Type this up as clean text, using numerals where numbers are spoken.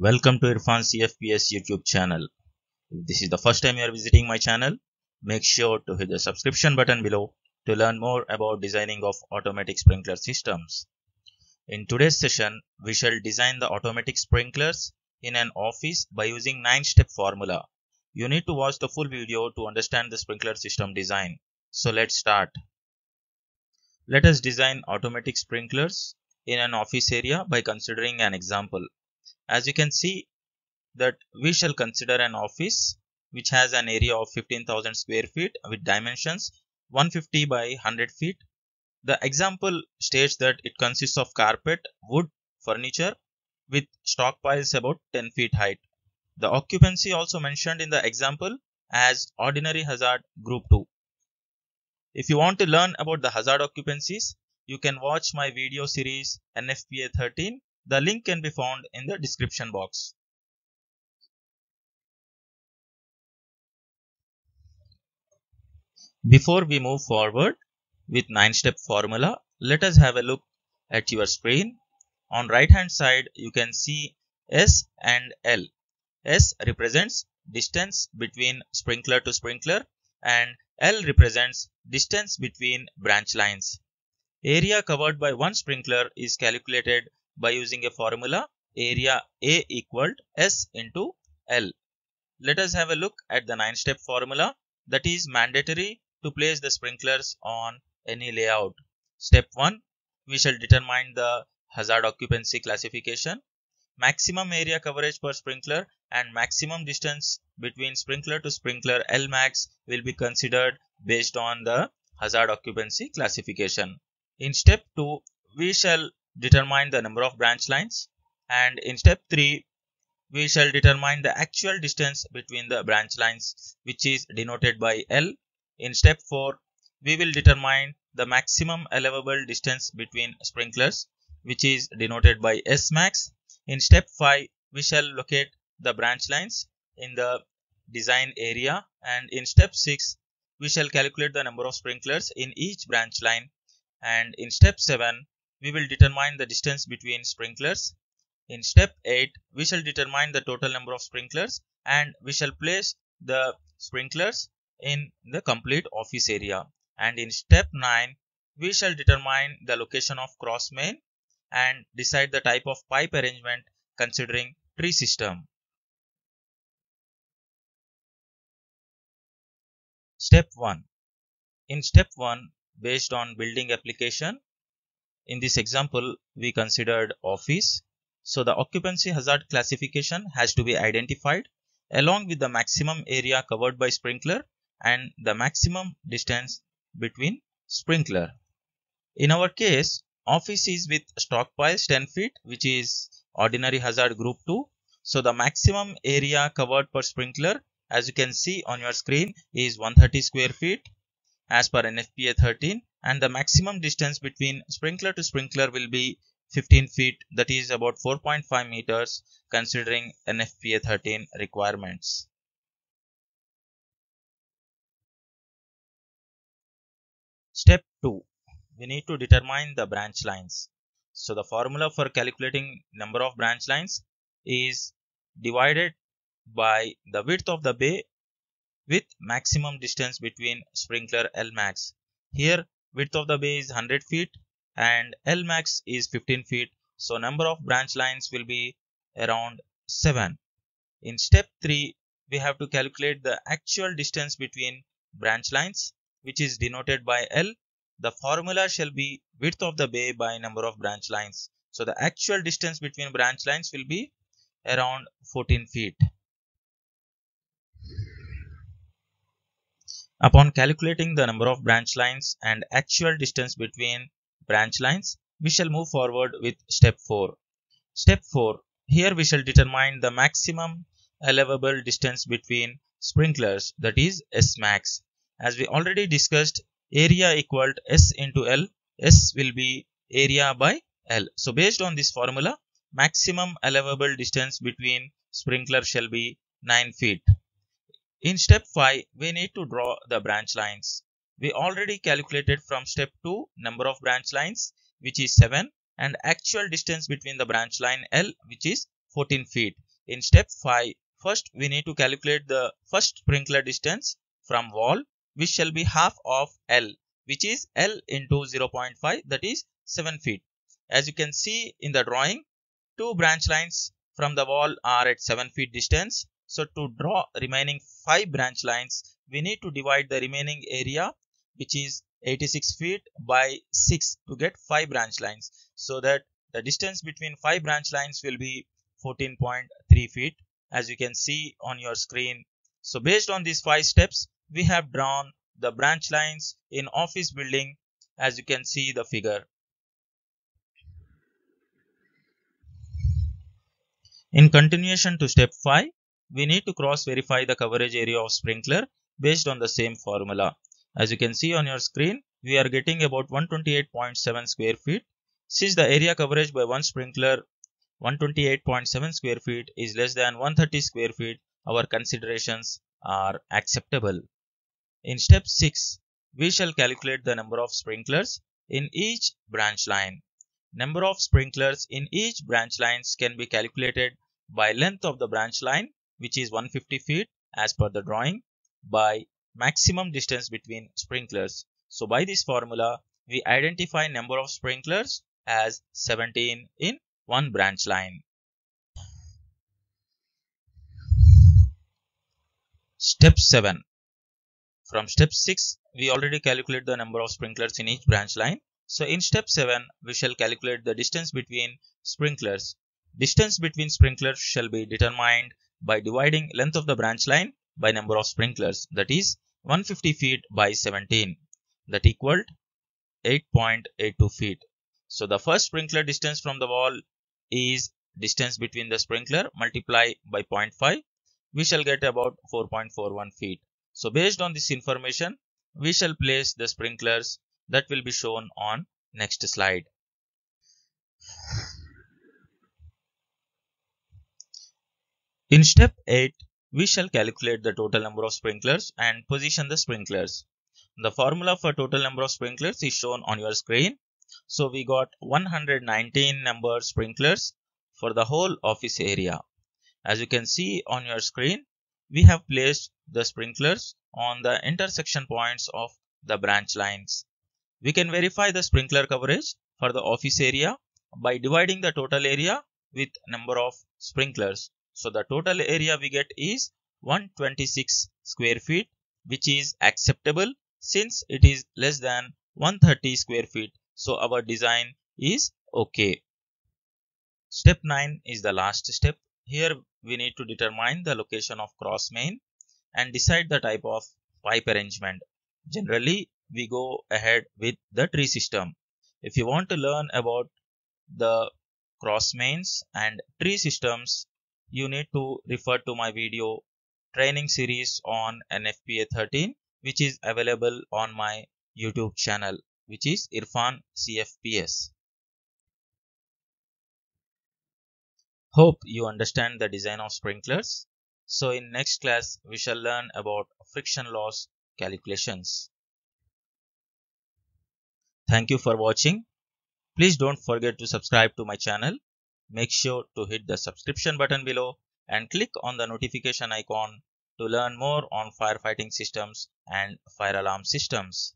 Welcome to Irfan CFPS YouTube channel. If this is the first time you are visiting my channel, make sure to hit the subscription button below to learn more about designing of automatic sprinkler systems. In today's session, we shall design the automatic sprinklers in an office by using 9-step formula. You need to watch the full video to understand the sprinkler system design. So let's start. Let us design automatic sprinklers in an office area by considering an example. As you can see that we shall consider an office which has an area of 15,000 square feet with dimensions 150 by 100 feet. The example states that it consists of carpet, wood, furniture with stock piles about 10 feet height. The occupancy also mentioned in the example as ordinary hazard group 2. If you want to learn about the hazard occupancies, you can watch my video series NFPA 13. The link can be found in the description box. Before we move forward with 9-step formula, let us have a look at your screen. On right hand side, you can see S and L. S represents distance between sprinkler to sprinkler and L represents distance between branch lines. Area covered by one sprinkler is calculated by using a formula area A equaled S into L. Let us have a look at the 9-step formula that is mandatory to place the sprinklers on any layout. Step 1, we shall determine the hazard occupancy classification. Maximum area coverage per sprinkler and maximum distance between sprinkler to sprinkler Lmax will be considered based on the hazard occupancy classification. In step 2, we shall determine the number of branch lines, and in step 3 we shall determine the actual distance between the branch lines, which is denoted by L. In step 4 we will determine the maximum allowable distance between sprinklers, which is denoted by S max. In step 5 we shall locate the branch lines in the design area, and in step 6 we shall calculate the number of sprinklers in each branch line, and in step 7 we will determine the distance between sprinklers. In step 8, we shall determine the total number of sprinklers and we shall place the sprinklers in the complete office area. And in step 9, we shall determine the location of cross main and decide the type of pipe arrangement considering tree system. Step 1. In step 1, based on building application, in this example, we considered office. So the occupancy hazard classification has to be identified along with the maximum area covered by sprinkler and the maximum distance between sprinkler. In our case, office is with stock piles 10 feet, which is ordinary hazard group 2. So the maximum area covered per sprinkler, as you can see on your screen, is 130 square feet as per NFPA 13. And the maximum distance between sprinkler to sprinkler will be 15 feet, that is about 4.5 meters considering NFPA 13 requirements. Step 2. We need to determine the branch lines. So the formula for calculating number of branch lines is divided by the width of the bay with maximum distance between sprinkler Lmax. Here width of the bay is 100 feet and Lmax is 15 feet. So number of branch lines will be around 7. In step 3, we have to calculate the actual distance between branch lines, which is denoted by L. The formula shall be width of the bay by number of branch lines. So the actual distance between branch lines will be around 14 feet. Upon calculating the number of branch lines and actual distance between branch lines, we shall move forward with step 4. Step 4, here we shall determine the maximum allowable distance between sprinklers, that is S max. As we already discussed, area equaled S into L. S will be area by L. So based on this formula, maximum allowable distance between sprinkler shall be 9 feet. In step 5, we need to draw the branch lines. We already calculated from step 2 number of branch lines, which is 7, and actual distance between the branch line L, which is 14 feet. In step 5, first we need to calculate the first sprinkler distance from wall, which shall be half of L, which is L into 0.5, that is 7 feet. As you can see in the drawing, two branch lines from the wall are at 7 feet distance. So to draw remaining 5 branch lines, we need to divide the remaining area, which is 86 feet by 6 to get 5 branch lines. So that the distance between 5 branch lines will be 14.3 feet, as you can see on your screen. So based on these 5 steps, we have drawn the branch lines in office building, as you can see the figure. In continuation to step 5, we need to cross verify the coverage area of sprinkler based on the same formula. As you can see on your screen, we are getting about 128.7 square feet. Since the area coverage by one sprinkler, 128.7 square feet, is less than 130 square feet, our considerations are acceptable. In step 6, we shall calculate the number of sprinklers in each branch line. Number of sprinklers in each branch lines can be calculated by length of the branch line, which is 150 feet as per the drawing, by maximum distance between sprinklers. So by this formula, we identify number of sprinklers as 17 in one branch line. Step 7. From step 6, we already calculate the number of sprinklers in each branch line. So in step 7, we shall calculate the distance between sprinklers. Distance between sprinklers shall be determined by dividing length of the branch line by number of sprinklers, that is 150 feet by 17, that equaled 8.82 feet. So the first sprinkler distance from the wall is distance between the sprinkler multiply by 0.5. We shall get about 4.41 feet. So based on this information, we shall place the sprinklers that will be shown on next slide. In step 8, we shall calculate the total number of sprinklers and position the sprinklers. The formula for total number of sprinklers is shown on your screen. So we got 119 number sprinklers for the whole office area. As you can see on your screen, we have placed the sprinklers on the intersection points of the branch lines. We can verify the sprinkler coverage for the office area by dividing the total area with number of sprinklers. So the total area we get is 126 square feet, which is acceptable since it is less than 130 square feet. So our design is okay. Step 9 is the last step. Here we need to determine the location of cross main and decide the type of pipe arrangement. Generally, we go ahead with the tree system. If you want to learn about the cross mains and tree systems, you need to refer to my video training series on NFPA 13, which is available on my YouTube channel, which is Irfan CFPS. Hope you understand the design of sprinklers. So in next class, we shall learn about friction loss calculations. Thank you for watching. Please don't forget to subscribe to my channel. Make sure to hit the subscription button below and click on the notification icon to learn more on firefighting systems and fire alarm systems.